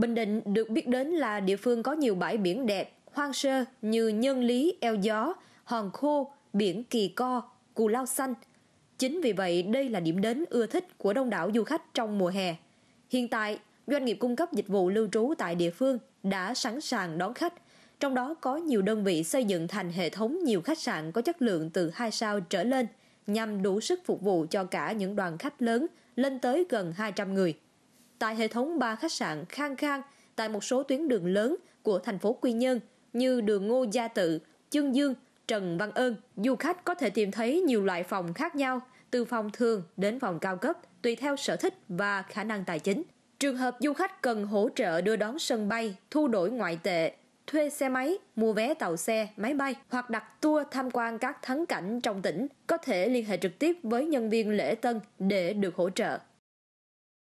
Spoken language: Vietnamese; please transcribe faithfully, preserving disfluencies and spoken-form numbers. Bình Định được biết đến là địa phương có nhiều bãi biển đẹp, hoang sơ như Nhân Lý, Eo Gió, Hòn Khô, Biển Kỳ Co, Cù Lao Xanh. Chính vì vậy, đây là điểm đến ưa thích của đông đảo du khách trong mùa hè. Hiện tại, doanh nghiệp cung cấp dịch vụ lưu trú tại địa phương đã sẵn sàng đón khách, trong đó có nhiều đơn vị xây dựng thành hệ thống nhiều khách sạn có chất lượng từ hai sao trở lên, nhằm đủ sức phục vụ cho cả những đoàn khách lớn lên tới gần hai trăm người. Tại hệ thống ba khách sạn khang khang tại một số tuyến đường lớn của thành phố Quy Nhơn như đường Ngô Gia Tự, Trương Dương, Trần Văn Ơn, du khách có thể tìm thấy nhiều loại phòng khác nhau, từ phòng thường đến phòng cao cấp, tùy theo sở thích và khả năng tài chính. Trường hợp du khách cần hỗ trợ đưa đón sân bay, thu đổi ngoại tệ, thuê xe máy, mua vé tàu xe, máy bay hoặc đặt tour tham quan các thắng cảnh trong tỉnh, có thể liên hệ trực tiếp với nhân viên lễ tân để được hỗ trợ.